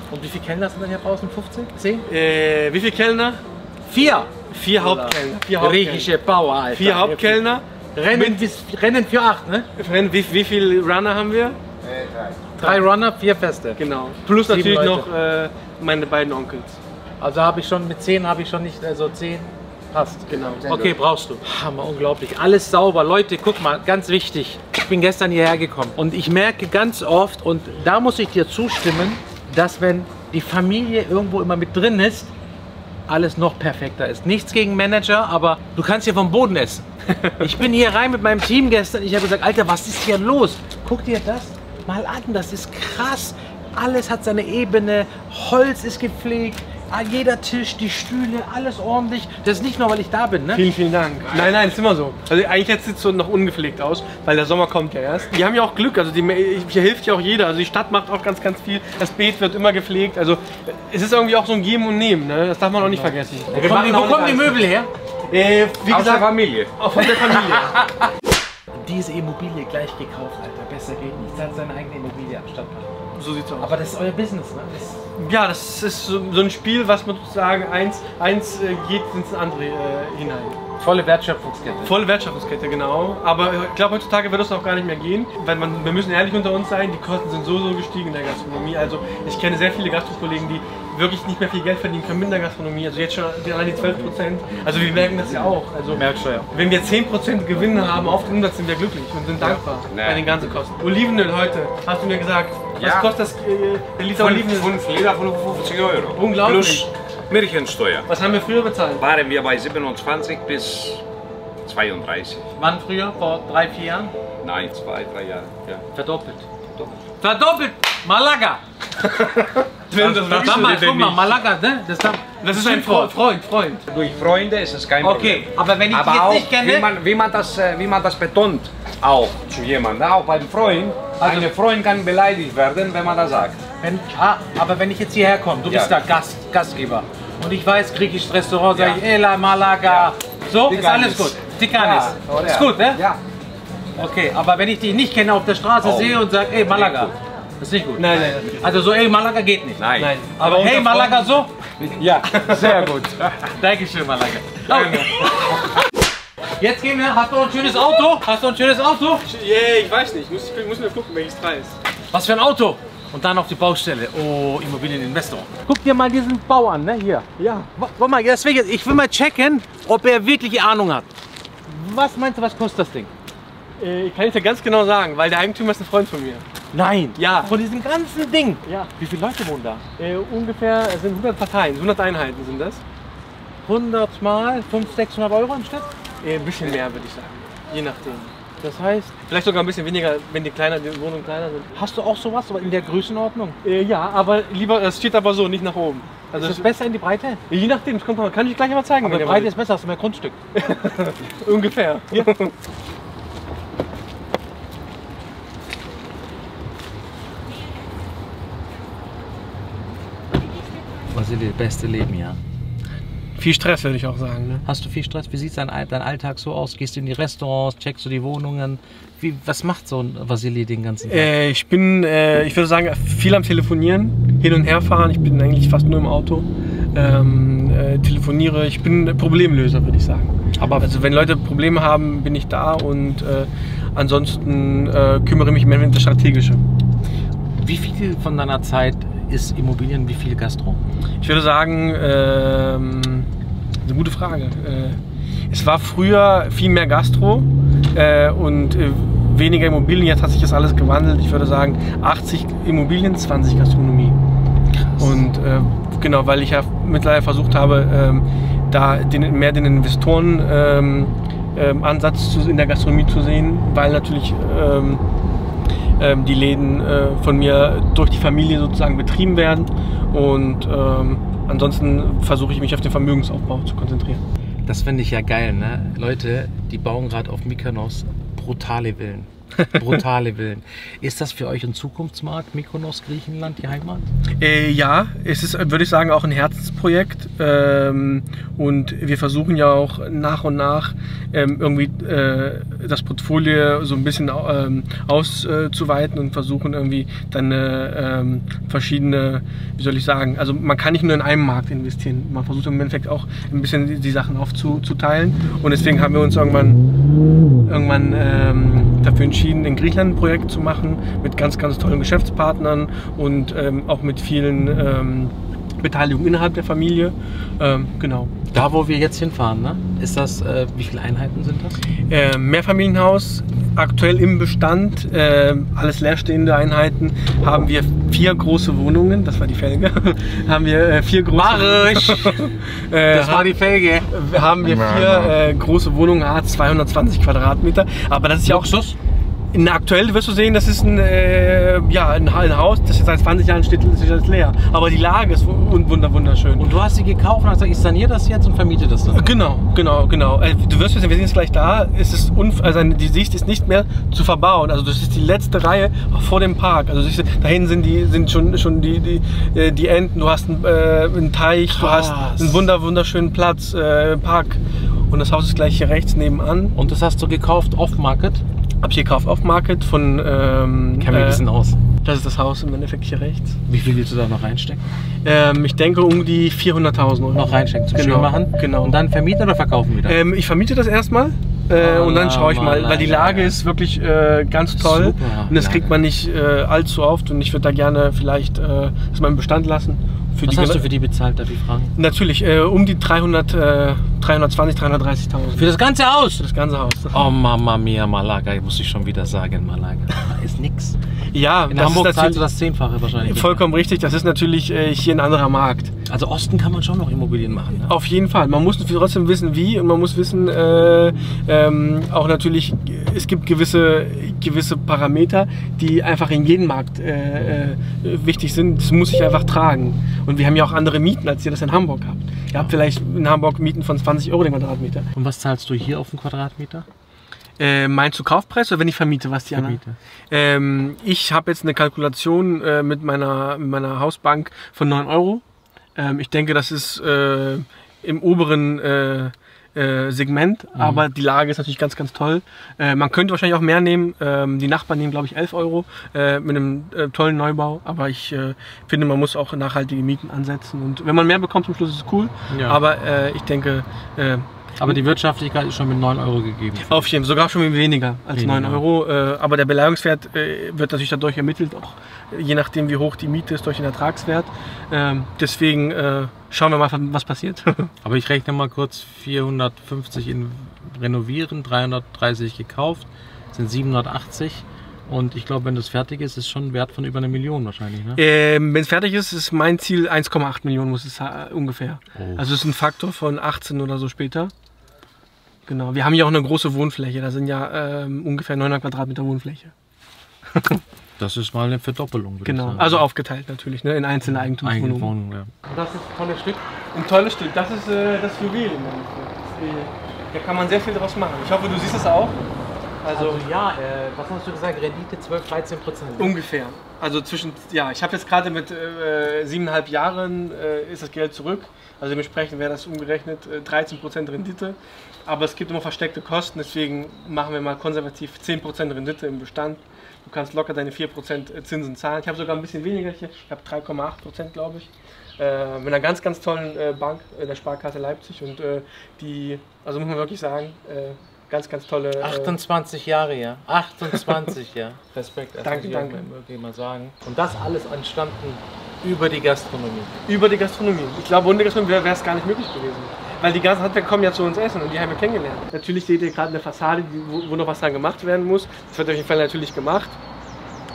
Und wie viele Kellner sind dann hier draußen? fünfzehn? zehn? Äh, wie viele Kellner? Vier! Vier Hauptkellner. Vier Hauptkellner. Griechische Bauer, Alter. Vier Hauptkellner. Rennen, Rennen für acht, ne? Rennen, wie, wie viele Runner haben wir? Äh, drei. Drei Runner, vier Feste. Genau. Plus Sieben natürlich Leute. noch äh, meine beiden Onkels. Also habe ich schon, mit zehn habe ich schon nicht, also zehn passt. Genau. Okay, brauchst du. Hammer, unglaublich. Alles sauber. Leute, guck mal, ganz wichtig. Ich bin gestern hierher gekommen und ich merke ganz oft, und da muss ich dir zustimmen, dass wenn die Familie irgendwo immer mit drin ist, alles noch perfekter ist. Nichts gegen Manager, aber du kannst hier vom Boden essen. Ich bin hier rein mit meinem Team gestern, ich habe gesagt, Alter, was ist hier los? Guck dir das mal an, das ist krass. Alles hat seine Ebene, Holz ist gepflegt, jeder Tisch, die Stühle, alles ordentlich. Das ist nicht nur, weil ich da bin, ne? Vielen, vielen Dank. Nein, nein, ist immer so. Also eigentlich jetzt sieht es so noch ungepflegt aus, weil der Sommer kommt ja erst. Die haben ja auch Glück, also die, hier hilft ja auch jeder. Also die Stadt macht auch ganz, ganz viel. Das Beet wird immer gepflegt. Also es ist irgendwie auch so ein Geben und Nehmen, ne? Das darf man auch nicht vergessen. Wo, wo kommen, die, wo kommen die Möbel her? Äh, wie aus gesagt, der Familie. Auch von der Familie. Diese Immobilie gleich gekauft, Alter. Besser geht nicht. Er hat seine eigene Immobilie am Stadtpark. So sieht's aus. Aber das ist euer Business, ne? Das ja, das ist so, so ein Spiel, was man sozusagen eins, eins äh, geht ins andere äh, hinein. Volle Wertschöpfungskette. Volle Wertschöpfungskette, genau. Aber ich glaube, heutzutage wird das auch gar nicht mehr gehen. Weil man, wir müssen ehrlich unter uns sein, die Kosten sind so, so gestiegen in der Gastronomie. Also ich kenne sehr viele Gastrokollegen, die wirklich nicht mehr viel Geld verdienen können mit der Gastronomie. Also jetzt schon allein die zwölf Prozent. Also wir merken das ja auch. Also Mehrwertsteuer. Wenn wir zehn Prozent Gewinne haben auf den Umsatz, sind wir glücklich und sind dankbar ja. bei den ganzen Kosten. Olivenöl heute, hast du mir gesagt. Ja. Was kostet das äh, der Liter Olivenöl? Liter von fünfzig Euro. Unglaublich. Plus Märchensteuer. Was haben wir früher bezahlt? Waren wir bei siebenundzwanzig bis zweiunddreißig. Wann früher? Vor drei, vier Jahren? Nein, zwei, drei Jahre. Ja. Verdoppelt. Verdoppelt. Verdoppelt! Malaga! Das, das, das damals, guck mal, Malaga, ne? Das, Das ist ein Freund. Freund, Freund. Durch Freunde ist es kein Problem. Okay, aber wenn ich aber jetzt auch, nicht kenne... Wie man, wie, man das, wie man das betont, auch zu jemandem, auch beim Freund. Also ein Freund kann beleidigt werden, wenn man das sagt. Wenn, ah, aber wenn ich jetzt hierher komme, du ja. bist da Gast, Gastgeber. Und ich weiß, griechisches Restaurant, sage ja. ich Ela, Malaga. Ja. So, Tikanis. Ist alles gut. Tikanis. Ja, ist gut, ne? Ja. Okay, aber wenn ich dich nicht kenne, auf der Straße oh. sehe und sage, ey, Malaga. Das ist nicht gut. Nein, nein. Also so, ey, Malaga geht nicht. Nein. Nein. Aber, aber hey, Malaga so? Ja, sehr gut. Dankeschön, Malaga. Danke. Jetzt gehen wir. Hast du ein schönes Auto? Hast du ein schönes Auto? Yeah, ich weiß nicht. Muss, ich muss mir gucken, welches Preis. Was für ein Auto? Und dann auf die Baustelle. Oh, Immobilieninvestor. Guck dir mal diesen Bau an, ne? Hier. Ja. Guck mal, deswegen, ich will mal checken, ob er wirklich Ahnung hat. Was meinst du, was kostet das Ding? Ich kann es dir ganz genau sagen, weil der Eigentümer ist ein Freund von mir. Nein, ja. Von diesem ganzen Ding. Ja. Wie viele Leute wohnen da? Äh, ungefähr, es sind hundert Parteien, hundert Einheiten sind das. hundert mal fünfhundert, sechshundert Euro am Stück? Äh, ein bisschen mehr, würde ich sagen. Je nachdem. Das heißt, vielleicht sogar ein bisschen weniger, wenn die, kleiner, die Wohnungen kleiner sind. Hast du auch sowas, aber in der Größenordnung? Äh, ja, aber lieber, es steht aber so, nicht nach oben. Also ist das besser in die Breite? Je nachdem, das kommt noch, kann ich gleich mal zeigen. Aber die Breite ist besser, hast du mehr Grundstück. Ungefähr. Ja. Vasili, beste Leben, ja. Viel Stress, würde ich auch sagen. Ne? Hast du viel Stress? Wie sieht dein, dein Alltag so aus? Gehst du in die Restaurants, checkst du die Wohnungen? Wie, was macht so ein Vasili den ganzen Tag? Äh, ich bin, äh, ich würde sagen, viel am Telefonieren, hin und her fahren. Ich bin eigentlich fast nur im Auto. Ähm, äh, telefoniere. Ich bin Problemlöser, würde ich sagen. Aber also, wenn Leute Probleme haben, bin ich da. Und äh, ansonsten äh, kümmere mich mehr um das Strategische. Wie viel von deiner Zeit ist Immobilien, wie viel Gastro? Ich würde sagen, ähm, eine gute Frage. Äh, es war früher viel mehr Gastro äh, und äh, weniger Immobilien. Jetzt hat sich das alles gewandelt. Ich würde sagen, achtzig Immobilien, zwanzig Gastronomie. Krass. Und äh, genau, weil ich ja mittlerweile versucht habe, ähm, da den, mehr den Investoren ähm, ähm, Ansatz zu, in der Gastronomie zu sehen, weil natürlich ähm, die Läden äh, von mir durch die Familie sozusagen betrieben werden und ähm, ansonsten versuche ich mich auf den Vermögensaufbau zu konzentrieren. Das finde ich ja geil, ne? Leute, die bauen gerade auf Mykonos brutale Villen. Brutale Villen. Ist das für euch ein Zukunftsmarkt, Mykonos, Griechenland, die Heimat? Äh, ja, es ist, würde ich sagen, auch ein Herzensprojekt. Ähm, und wir versuchen ja auch nach und nach ähm, irgendwie äh, das Portfolio so ein bisschen ähm, auszuweiten äh, und versuchen irgendwie dann äh, ähm, verschiedene, wie soll ich sagen, also man kann nicht nur in einem Markt investieren. Man versucht im Endeffekt auch ein bisschen die, die Sachen aufzuteilen. Und deswegen haben wir uns irgendwann, irgendwann ähm, dafür entschieden, in Griechenland ein Projekt zu machen, mit ganz, ganz tollen Geschäftspartnern und ähm, auch mit vielen ähm, Beteiligungen innerhalb der Familie. Ähm, genau. Da, wo wir jetzt hinfahren, ne? Ist das, äh, wie viele Einheiten sind das? Äh, Mehrfamilienhaus, aktuell im Bestand, äh, alles leerstehende Einheiten, haben wir vier große Wohnungen, das war die Felge, haben wir äh, vier große Marisch. äh, das war die Felge. Haben wir vier äh, große Wohnungen, zweihundertzwanzig Quadratmeter, aber das ist ja auch Luxus. In aktuell wirst du sehen, das ist ein, äh, ja, ein, ein Haus, das jetzt seit zwanzig Jahren steht, ist jetzt leer. Aber die Lage ist wunderschön. Und du hast sie gekauft und hast gesagt, ich saniere das jetzt und vermiete das dann? Genau, genau, genau. Du wirst wissen, wir sind jetzt gleich da. Es ist also die Sicht ist nicht mehr zu verbauen. Also das ist die letzte Reihe vor dem Park. Also ist, da hinten sind, die, sind schon, schon die, die, die Enten. Du hast einen, äh, einen Teich, krass. Du hast einen wunder, wunderschönen Platz, äh, Park. Und das Haus ist gleich hier rechts nebenan. Und das hast du gekauft off-market? Hab ich gekauft auf Market von... Ähm, Kennen wir ein bisschen aus. Das ist das Haus im Endeffekt hier rechts. Wie viel willst du da noch reinstecken? Ähm, ich denke um die vierhunderttausend Euro. Noch reinstecken, zum genau. Schön machen. Genau. Und dann vermieten oder verkaufen wieder? Ähm, ich vermiete das erstmal äh, oh, und dann schaue ich mal, weil die Lage ja. ist wirklich äh, ganz toll. Super, und das kriegt man nicht äh, allzu oft und ich würde da gerne vielleicht äh, das mal im Bestand lassen. Für Was die hast du für die bezahlt, darf ich fragen? Natürlich, äh, um die dreihundert, äh, dreihundertzwanzig, dreihundertdreißigtausend. Für das ganze Haus? Für das ganze Haus. Oh Mama Mia, Malaga, muss ich schon wieder sagen, Malaga. Ist nix. Ja, in Hamburg zahlst du das Zehnfache wahrscheinlich. Vollkommen richtig, das ist natürlich äh, hier ein anderer Markt. Also Osten kann man schon noch Immobilien machen, ne? Auf jeden Fall. Man muss trotzdem wissen, wie, und man muss wissen, äh, ähm, auch natürlich, es gibt gewisse, gewisse Parameter, die einfach in jedem Markt äh, äh, wichtig sind. Das muss ich einfach tragen. Und wir haben ja auch andere Mieten, als ihr das in Hamburg habt. Ihr habt vielleicht in Hamburg Mieten von zwanzig Euro den Quadratmeter. Und was zahlst du hier auf den Quadratmeter? Äh, meinst du Kaufpreis oder wenn ich vermiete, was die anderen? Ähm, ich habe jetzt eine Kalkulation äh, mit, meiner, mit meiner Hausbank von neun Euro. Ähm, ich denke, das ist äh, im oberen äh, äh, Segment, mhm. aber die Lage ist natürlich ganz, ganz toll. Äh, man könnte wahrscheinlich auch mehr nehmen. Ähm, die Nachbarn nehmen, glaube ich, elf Euro äh, mit einem äh, tollen Neubau. Aber ich äh, finde, man muss auch nachhaltige Mieten ansetzen. Und wenn man mehr bekommt, zum Schluss ist es cool. Ja. Aber äh, ich denke... Äh, Aber die Wirtschaftlichkeit ist schon mit neun Euro gegeben. Auf jeden Fall, sogar schon mit weniger als weniger. neun Euro. Äh, aber der Beleihungswert äh, wird natürlich dadurch ermittelt, auch je nachdem, wie hoch die Miete ist, durch den Ertragswert. Ähm, deswegen äh, schauen wir mal, was passiert. Aber ich rechne mal kurz: vierhundertfünfzig in renovieren, dreihundertdreißig gekauft, sind siebenhundertachtzig. Und ich glaube, wenn das fertig ist, ist schon ein Wert von über eine Million wahrscheinlich, ne? Ähm, wenn es fertig ist, ist mein Ziel eins Komma acht Millionen, muss es ungefähr. Oh. Also es ist ein Faktor von achtzehn oder so später. Genau, wir haben ja auch eine große Wohnfläche, da sind ja ähm, ungefähr neunhundert Quadratmeter Wohnfläche. Das ist mal eine Verdoppelung. Genau, also aufgeteilt natürlich, ne? In einzelne Eigentumswohnungen. Wohnung, ja. Das ist ein tolles Stück, ein tolles Stück, das ist äh, das Juwel. Da kann man sehr viel draus machen. Ich hoffe, du siehst es auch. Also, also ja, äh, was hast du gesagt, Rendite zwölf, dreizehn Prozent? Ungefähr. Also zwischen, ja, ich habe jetzt gerade mit äh, siebeneinhalb Jahren äh, ist das Geld zurück. Also dementsprechend wäre das umgerechnet äh, dreizehn Prozent Rendite. Aber es gibt immer versteckte Kosten, deswegen machen wir mal konservativ zehn Prozent Rendite im Bestand. Du kannst locker deine vier Prozent Zinsen zahlen. Ich habe sogar ein bisschen weniger, ich habe drei Komma acht Prozent, glaube ich. Äh, mit einer ganz, ganz tollen äh, Bank, der Sparkasse Leipzig. Und äh, die, also muss man wirklich sagen, äh, ganz, ganz tolle... Äh achtundzwanzig Jahre, ja. achtundzwanzig, ja. Respekt. Danke, danke. Möge ich mal sagen. Und das alles entstanden über die Gastronomie. Über die Gastronomie. Ich glaube, ohne die Gastronomie wäre es gar nicht möglich gewesen. Weil die ganzen Handwerker kommen ja zu uns essen und die haben wir kennengelernt. Natürlich seht ihr gerade eine Fassade, wo noch was dran gemacht werden muss. Das wird auf jeden Fall natürlich gemacht.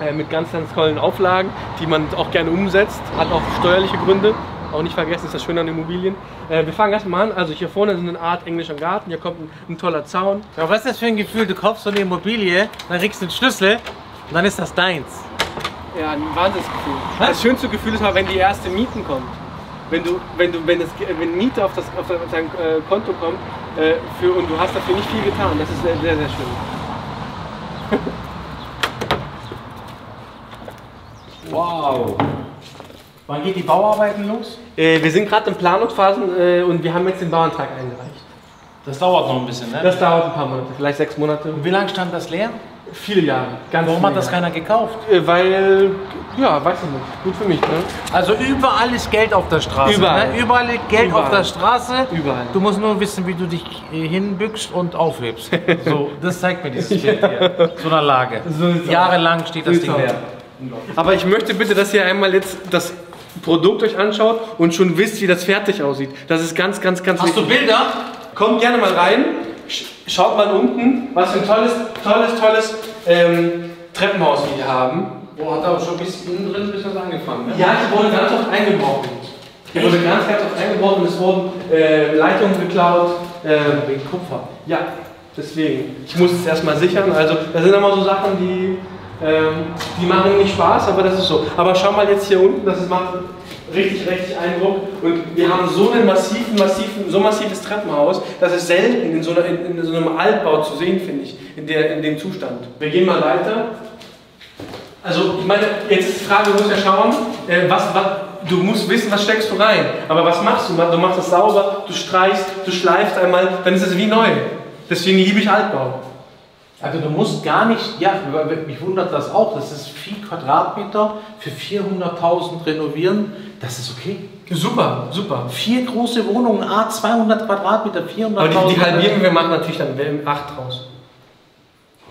Äh, mit ganz, ganz tollen Auflagen, die man auch gerne umsetzt. Hat auch steuerliche Gründe. Auch nicht vergessen, ist das Schöne an Immobilien. Äh, wir fangen erstmal an, also hier vorne ist eine Art englischer Garten, hier kommt ein, ein toller Zaun. Ja, was ist das für ein Gefühl, du kaufst so eine Immobilie, dann kriegst du einen Schlüssel und dann ist das deins. Ja, ein Wahnsinnsgefühl. Was? Das schönste Gefühl ist mal, wenn die erste Mieten kommt. Wenn du, wenn du, wenn das, wenn Miete auf, das, auf dein äh, Konto kommt äh, für, und du hast dafür nicht viel getan, das ist sehr, sehr, sehr schön. Wow! Wann geht die Bauarbeiten los? Äh, wir sind gerade in Planungsphasen äh, und wir haben jetzt den Bauantrag eingereicht. Das dauert noch ein bisschen, ne? Das dauert ein paar Monate, vielleicht sechs Monate. Und wie lange stand das leer? Viele Jahre. Ganz Warum hat das keiner gekauft? Äh, weil, ja, weiß ich nicht. Gut für mich, ne? Also überall ist Geld auf der Straße. Überall. Ne? Überall Geld überall. auf der Straße. Überall. Du musst nur wissen, wie du dich hinbückst und aufhebst. So, das zeigt mir dieses Bild hier. So eine Lage. So Jahrelang steht das so Ding leer. Aber ich möchte bitte, dass ihr einmal jetzt das Produkt euch anschaut und schon wisst, wie das fertig aussieht. Das ist ganz, ganz, ganz wichtig. Hast du Bilder? Kommt gerne mal rein. Schaut mal unten, was für ein tolles, tolles, tolles ähm, Treppenhaus wir hier haben. Boah, hat aber schon ein bisschen innen drin ein bisschen was angefangen, ne? Ja, die wurden ganz oft eingebrochen. Die wurden ganz, ganz oft eingebrochen und es wurden äh, Leitungen geklaut. Äh, wegen Kupfer. Ja, deswegen. Ich muss es erstmal sichern. Also, das sind immer so Sachen, die... Ähm, die machen nicht Spaß, aber das ist so. Aber schau mal jetzt hier unten, das macht richtig, richtig Eindruck. Und wir haben so einen massiven, massiven, so massives Treppenhaus, das ist selten in so, einer, in, in so einem Altbau zu sehen, finde ich, in, der, in dem Zustand. Wir gehen mal weiter. Also, ich meine, jetzt ist die Frage, du musst ja schauen, äh, was, was, du musst wissen, was steckst du rein. Aber was machst du? Du machst es sauber, du streichst, du schleifst einmal, dann ist es wie neu. Deswegen liebe ich Altbau. Also du musst gar nicht, ja, mich wundert das auch, das ist viel Quadratmeter für vierhunderttausend renovieren, das ist okay. Super, super. Vier große Wohnungen, A, zweihundert Quadratmeter, vierhunderttausend. Aber die, die halbieren wir, machen natürlich dann acht draus.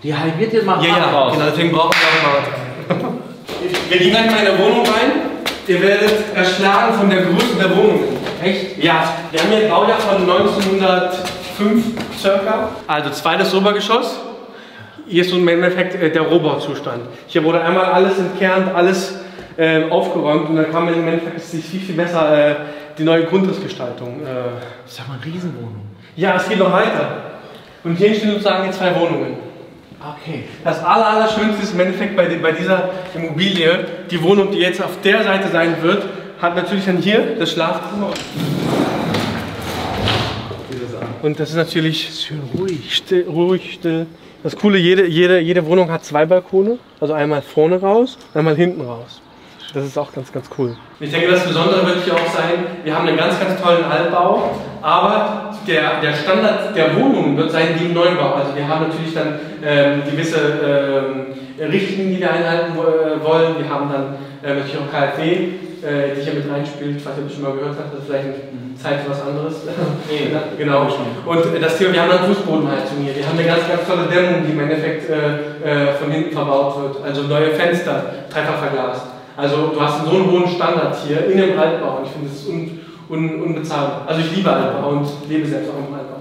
Die halbiert ihr mal acht ja, raus? Ja, genau, deswegen brauchen wir auch mal acht. Wir gehen gleich mal in der Wohnung rein, ihr werdet erschlagen von der Größe der Wohnung. Echt? Ja, wir haben hier ein Baujahr von neunzehnhundertfünf circa. Also zweites Obergeschoss. Hier ist so im Endeffekt der Rohbauzustand. Hier wurde einmal alles entkernt, alles äh, aufgeräumt und dann kann man im Endeffekt sich viel, viel besser äh, die neue Grundrissgestaltung. Äh, das ist ja mal eine Riesenwohnung. Ja, es geht noch weiter. Und hier entstehen sozusagen die zwei Wohnungen. Okay. Das aller, aller Schönste ist im Endeffekt bei, bei dieser Immobilie, die Wohnung, die jetzt auf der Seite sein wird, hat natürlich dann hier das Schlafzimmer. Und das ist natürlich schön ruhig, still, ruhig, still. Das Coole, jede, jede, jede Wohnung hat zwei Balkone, also einmal vorne raus, einmal hinten raus. Das ist auch ganz, ganz cool. Ich denke, das Besondere wird hier auch sein, wir haben einen ganz, ganz tollen Altbau, aber der, der Standard der Wohnung wird sein wie im Neubau. Also wir haben natürlich dann ähm, gewisse ähm, Richtlinien, die wir einhalten äh, wollen. Wir haben dann äh, natürlich auch K f W, äh, die hier mit reinspielt, falls ihr das schon mal gehört habt, das ist vielleicht eine Zeit für was anderes. Nee, genau. Und äh, das Thema, wir haben dann Fußbodenheizung hier. Wir haben eine ganz, ganz tolle Dämmung, die im Endeffekt äh, äh, von hinten verbaut wird. Also neue Fenster, dreifach verglast. Also du hast so einen hohen Standard hier in dem Altbau und ich finde, das ist un, un, unbezahlbar. Also ich liebe Altbau und lebe selbst auch im Altbau.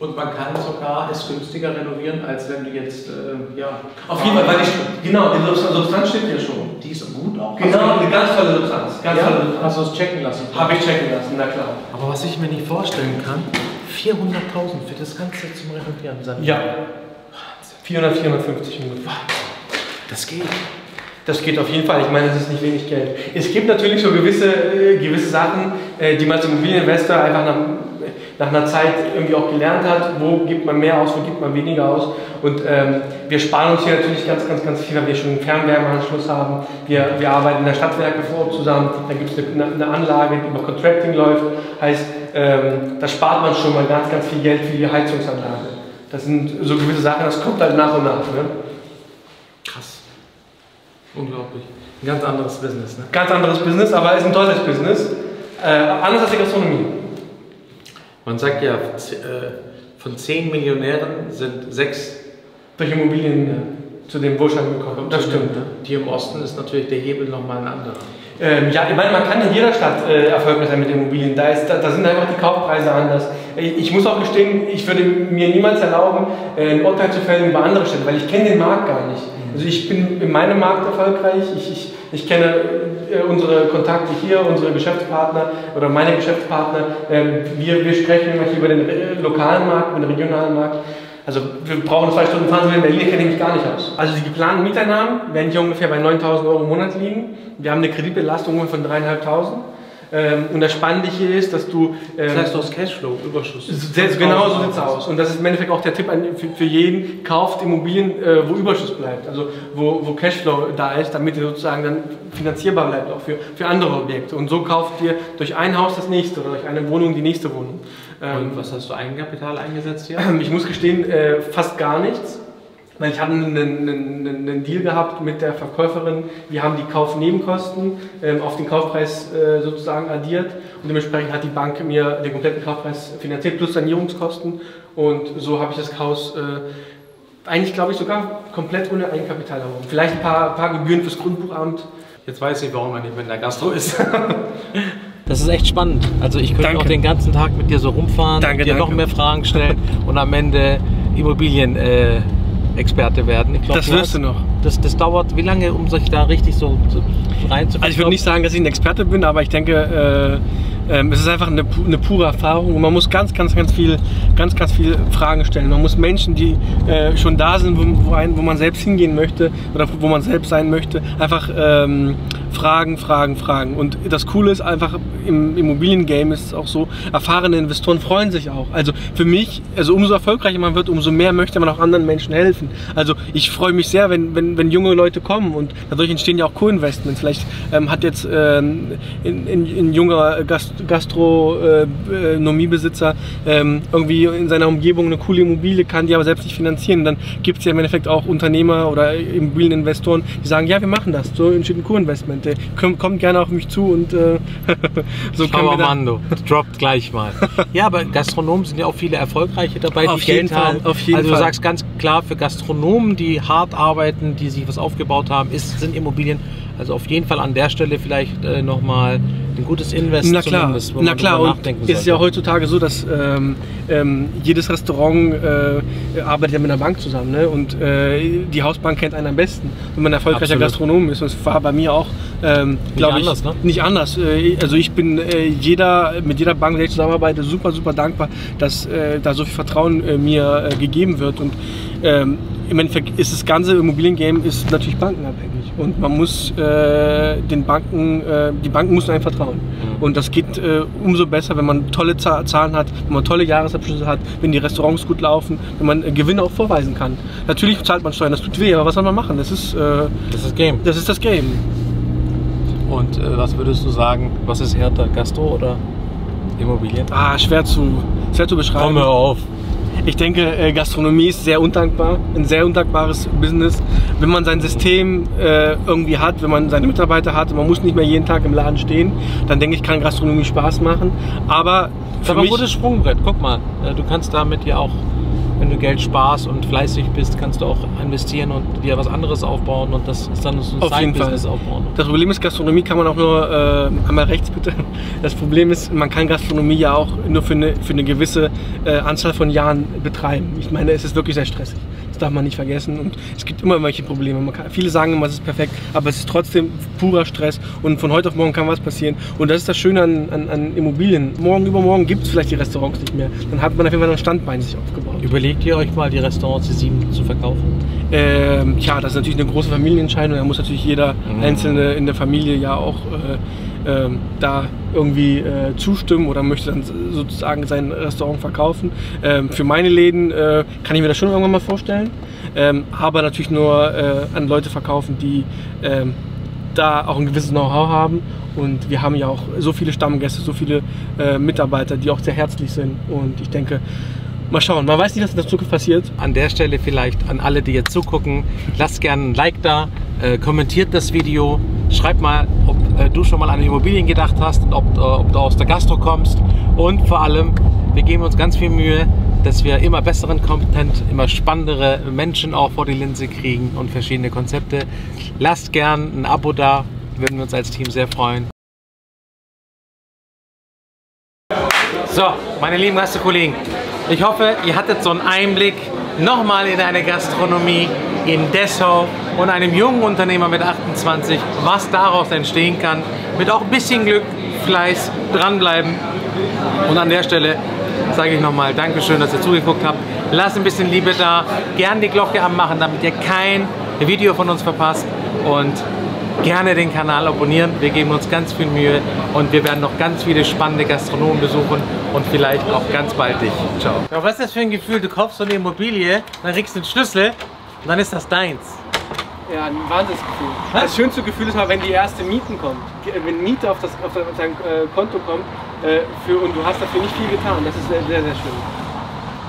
Und man kann sogar es günstiger renovieren, als wenn du jetzt, äh, ja... Auf jeden Fall, weil ich... Genau, die Substanz steht hier schon. Die ist gut auch. Genau, eine ganz tolle Substanz. Ganz ja, tolle Substanz. Hast du es checken lassen? Habe ich checken lassen, na klar. Aber was ich mir nicht vorstellen kann, vierhunderttausend für das Ganze zum Renovieren sein. Ja. vierhundert, vierhundertfünfzig ungefähr. Das geht. Das geht auf jeden Fall, ich meine, das ist nicht wenig Geld. Es gibt natürlich so gewisse, äh, gewisse Sachen, äh, die man als Immobilieninvestor einfach nach, nach einer Zeit irgendwie auch gelernt hat. Wo gibt man mehr aus, wo gibt man weniger aus? Und ähm, wir sparen uns hier natürlich ganz, ganz, ganz viel, weil wir schon einen Fernwärmeanschluss haben. Wir, wir arbeiten in der Stadtwerke vor Ort zusammen. Da gibt es eine, eine Anlage, die über Contracting läuft. Heißt, ähm, da spart man schon mal ganz, ganz viel Geld für die Heizungsanlage. Das sind so gewisse Sachen, das kommt halt nach und nach. Ne? Unglaublich. Ein ganz anderes Business, ne? Ganz anderes Business, aber es ist ein tolles Business. Äh, anders als die Gastronomie. Man sagt ja, von zehn Millionären sind sechs durch Immobilien äh, zu dem Wohlstand gekommen. Das stimmt. Den, ne? Die im Osten ist natürlich der Hebel nochmal ein anderer. Ähm, ja, ich meine, man kann in jeder Stadt äh, erfolgreich sein mit Immobilien. Da, ist, da, da sind einfach die Kaufpreise anders. Ich, ich muss auch gestehen, ich würde mir niemals erlauben, äh, ein Urteil zu fällen über andere Städte, weil ich kenne den Markt gar nicht. Also ich bin in meinem Markt erfolgreich, ich, ich, ich kenne äh, unsere Kontakte hier, unsere Geschäftspartner oder meine Geschäftspartner. Äh, wir, wir sprechen immer hier über den äh, lokalen Markt, über den regionalen Markt. Also wir brauchen zwei Stunden fahren, in Berlin kenne ich mich gar nicht aus. Also die geplanten Mieteinnahmen werden hier ungefähr bei neuntausend Euro im Monat liegen. Wir haben eine Kreditbelastung von dreitausendfünfhundert. Ähm, und das Spannende hier ist, dass du... Ähm, das heißt, du hast Cashflow, Überschuss. Genau so sieht es aus. Und das ist im Endeffekt auch der Tipp an, für, für jeden, kauft Immobilien, äh, wo Überschuss bleibt, also wo, wo Cashflow da ist, damit ihr sozusagen dann finanzierbar bleibt, auch für, für andere Objekte. Und so kauft ihr durch ein Haus das nächste oder durch eine Wohnung die nächste Wohnung. Ähm, und was hast du Eigenkapital eingesetzt hier? Ich muss gestehen, äh, fast gar nichts. Weil ich hatte einen, einen, einen Deal gehabt mit der Verkäuferin, wir haben die Kaufnebenkosten ähm, auf den Kaufpreis äh, sozusagen addiert und dementsprechend hat die Bank mir den kompletten Kaufpreis finanziert plus Sanierungskosten und so habe ich das Haus äh, eigentlich, glaube ich, sogar komplett ohne Eigenkapital erworben. Vielleicht ein paar, paar Gebühren fürs Grundbuchamt. Jetzt weiß ich, warum man nicht mit einer Gastro ist. Das ist echt spannend. Also ich könnte danke. auch den ganzen Tag mit dir so rumfahren, danke, dir danke. noch mehr Fragen stellen und am Ende Immobilien äh, Experte werden. Ich glaub, das wirst du noch. Das, das dauert wie lange, um sich da richtig so, so reinzukommen? Also ich würde nicht sagen, dass ich ein Experte bin, aber ich denke, äh, äh, es ist einfach eine, eine pure Erfahrung und man muss ganz, ganz, ganz viel, ganz, ganz viel Fragen stellen. Man muss Menschen, die äh, schon da sind, wo, wo, ein, wo man selbst hingehen möchte oder wo man selbst sein möchte, einfach ähm, Fragen, Fragen, Fragen. Und das Coole ist einfach, im Immobilien-Game ist es auch so, erfahrene Investoren freuen sich auch. Also für mich, also umso erfolgreicher man wird, umso mehr möchte man auch anderen Menschen helfen. Also ich freue mich sehr, wenn, wenn, wenn junge Leute kommen und dadurch entstehen ja auch Co-Investments. Vielleicht ähm, hat jetzt ähm, ein junger Gast, Gastronomiebesitzer ähm, irgendwie in seiner Umgebung eine coole Immobilie, kann die aber selbst nicht finanzieren. Dann gibt es ja im Endeffekt auch Unternehmer oder Immobilieninvestoren, die sagen, ja, wir machen das, so entsteht ein Co-Investment. Kommt gerne auf mich zu und äh, so kann man. Mando, droppt gleich mal. Ja, aber Gastronomen sind ja auch viele erfolgreiche dabei. Auf die jeden Fall. Auf jeden also, du Fall. sagst ganz klar, für Gastronomen, die hart arbeiten, die sich was aufgebaut haben, ist, sind Immobilien. Also, auf jeden Fall an der Stelle vielleicht äh, nochmal ein gutes Invest. Na klar, zumindest, wo na man klar. Und es ist ja heutzutage so, dass ähm, ähm, jedes Restaurant äh, arbeitet ja mit einer Bank zusammen, ne? Und äh, die Hausbank kennt einen am besten, wenn man erfolgreicher Gastronom ist. Und das war bei mir auch ähm, glaube ich, anders, ne? Nicht anders. Also ich bin äh, jeder, mit jeder Bank, mit der ich zusammenarbeite, super, super dankbar, dass äh, da so viel Vertrauen äh, mir äh, gegeben wird. Und ähm, im Endeffekt ist das ganze Immobilien-Game ist natürlich bankenabhängig. Und man muss äh, den Banken, äh, die Banken müssen einem vertrauen. Und das geht äh, umso besser, wenn man tolle Zahlen hat, wenn man tolle Jahresabschlüsse hat, wenn die Restaurants gut laufen, wenn man äh, Gewinne auch vorweisen kann. Natürlich zahlt man Steuern, das tut weh, aber was soll man machen? Das ist, äh, das, ist Game. das ist das Game. Und äh, was würdest du sagen, was ist härter, Gastro oder Immobilien? Ah, schwer zu, schwer zu beschreiben. Komm, hör auf. Ich denke, Gastronomie ist sehr undankbar, ein sehr undankbares Business. Wenn man sein System äh, irgendwie hat, wenn man seine Mitarbeiter hat, man muss nicht mehr jeden Tag im Laden stehen, dann denke ich, kann Gastronomie Spaß machen. Aber für mich... Aber ein gutes Sprungbrett, guck mal, du kannst damit ja auch, wenn du Geld sparst und fleißig bist, kannst du auch investieren und dir was anderes aufbauen und das ist dann so ein Side-Business aufbauen. Das Problem ist, Gastronomie kann man auch nur, äh, einmal rechts bitte, das Problem ist, man kann Gastronomie ja auch nur für eine, für eine gewisse äh, Anzahl von Jahren betreiben. Ich meine, es ist wirklich sehr stressig. Das darf man nicht vergessen und es gibt immer welche Probleme. Man kann, viele sagen immer, es ist perfekt, aber es ist trotzdem purer Stress und von heute auf morgen kann was passieren. Und das ist das Schöne an, an, an Immobilien. Morgen übermorgen gibt es vielleicht die Restaurants nicht mehr. Dann hat man auf jeden Fall noch ein Standbein sich aufgebaut. Überlegt ihr euch mal, die Restaurants, die sieben zu verkaufen? Ähm, ja, das ist natürlich eine große Familienentscheidung. Da muss natürlich jeder mhm. Einzelne in der Familie ja auch äh, äh, da irgendwie äh, zustimmen oder möchte dann sozusagen sein Restaurant verkaufen. Ähm, für meine Läden äh, kann ich mir das schon irgendwann mal vorstellen, ähm, aber natürlich nur äh, an Leute verkaufen, die äh, da auch ein gewisses Know-how haben. Und wir haben ja auch so viele Stammgäste, so viele äh, Mitarbeiter, die auch sehr herzlich sind. Und ich denke, mal schauen, man weiß nicht, was in der Zukunft passiert. An der Stelle vielleicht an alle, die jetzt zugucken, lasst gerne ein Like da, äh, kommentiert das Video, schreibt mal, ob äh, du schon mal an Immobilien gedacht hast und ob, äh, ob du aus der Gastro kommst. Und vor allem, wir geben uns ganz viel Mühe, dass wir immer besseren Content, immer spannendere Menschen auch vor die Linse kriegen und verschiedene Konzepte. Lasst gerne ein Abo da, würden wir uns als Team sehr freuen. So, meine lieben Gastkollegen, ich hoffe, ihr hattet so einen Einblick nochmal in eine Gastronomie in Dessau und einem jungen Unternehmer mit achtundzwanzig, was daraus entstehen kann. Mit auch ein bisschen Glück, Fleiß, dranbleiben. Und an der Stelle sage ich nochmal Dankeschön, dass ihr zugeguckt habt. Lasst ein bisschen Liebe da, gerne die Glocke anmachen, damit ihr kein Video von uns verpasst. Und gerne den Kanal abonnieren. Wir geben uns ganz viel Mühe und wir werden noch ganz viele spannende Gastronomen besuchen und vielleicht auch ganz bald dich. Ciao. Ja, was ist das für ein Gefühl? Du kaufst so eine Immobilie, dann kriegst du einen Schlüssel und dann ist das deins. Ja, ein Wahnsinnsgefühl. Was? Das schönste Gefühl ist mal, wenn die erste Mieten kommt. Wenn Miete auf, das, auf dein Konto kommt äh, für, und du hast dafür nicht viel getan. Das ist sehr, sehr schön.